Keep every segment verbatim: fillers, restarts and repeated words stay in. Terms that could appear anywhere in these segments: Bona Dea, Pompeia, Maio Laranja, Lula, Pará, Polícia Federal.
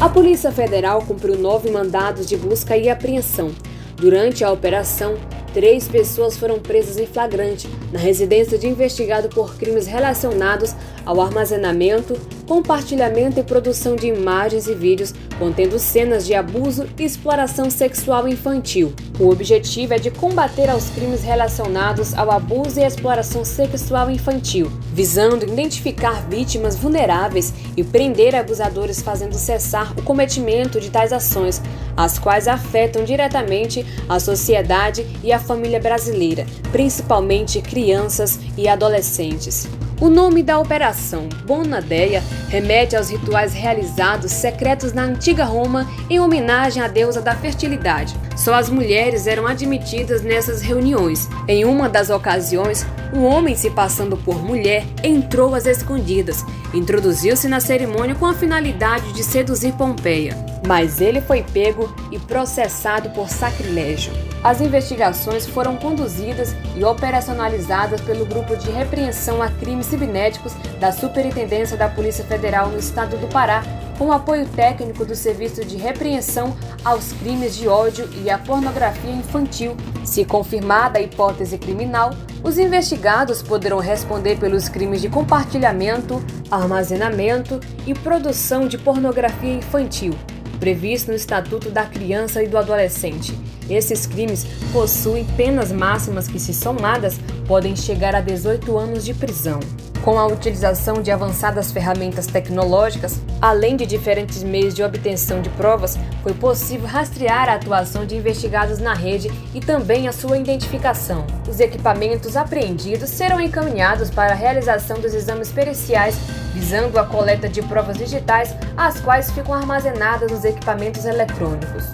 A Polícia Federal cumpriu nove mandados de busca e apreensão. Durante a operação, três pessoas foram presas em flagrante na residência de investigado por crimes relacionados ao armazenamento, compartilhamento e produção de imagens e vídeos contendo cenas de abuso e exploração sexual infantil. O objetivo é de combater aos crimes relacionados ao abuso e exploração sexual infantil, visando identificar vítimas vulneráveis e prender abusadores, fazendo cessar o cometimento de tais ações, as quais afetam diretamente a sociedade e a família brasileira, principalmente crianças e adolescentes. O nome da operação, Bona Dea, remete aos rituais realizados secretos na antiga Roma em homenagem à deusa da fertilidade. Só as mulheres eram admitidas nessas reuniões. Em uma das ocasiões, um homem se passando por mulher entrou às escondidas, introduziu-se na cerimônia com a finalidade de seduzir Pompeia. Mas ele foi pego e processado por sacrilégio. As investigações foram conduzidas e operacionalizadas pelo Grupo de Repreensão a Crimes Cibernéticos da Superintendência da Polícia Federal no Estado do Pará, com apoio técnico do Serviço de Repreensão aos Crimes de Ódio e à Pornografia Infantil. Se confirmada a hipótese criminal, os investigados poderão responder pelos crimes de compartilhamento, armazenamento e produção de pornografia infantil, previsto no Estatuto da Criança e do Adolescente. Esses crimes possuem penas máximas que, se somadas, podem chegar a dezoito anos de prisão. Com a utilização de avançadas ferramentas tecnológicas, além de diferentes meios de obtenção de provas, foi possível rastrear a atuação de investigados na rede e também a sua identificação. Os equipamentos apreendidos serão encaminhados para a realização dos exames periciais, visando a coleta de provas digitais, as quais ficam armazenadas nos equipamentos eletrônicos.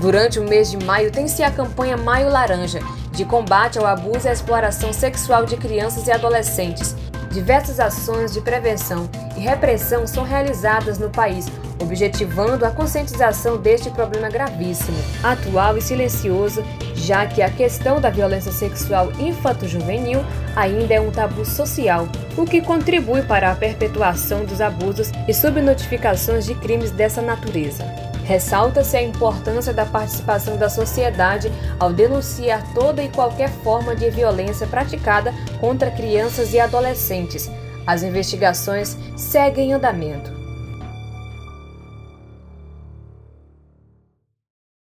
Durante o mês de maio tem-se a campanha Maio Laranja, de combate ao abuso e à exploração sexual de crianças e adolescentes. Diversas ações de prevenção e repressão são realizadas no país, objetivando a conscientização deste problema gravíssimo, atual e silencioso, já que a questão da violência sexual infanto-juvenil ainda é um tabu social, o que contribui para a perpetuação dos abusos e subnotificações de crimes dessa natureza. Ressalta-se a importância da participação da sociedade ao denunciar toda e qualquer forma de violência praticada contra crianças e adolescentes. As investigações seguem em andamento.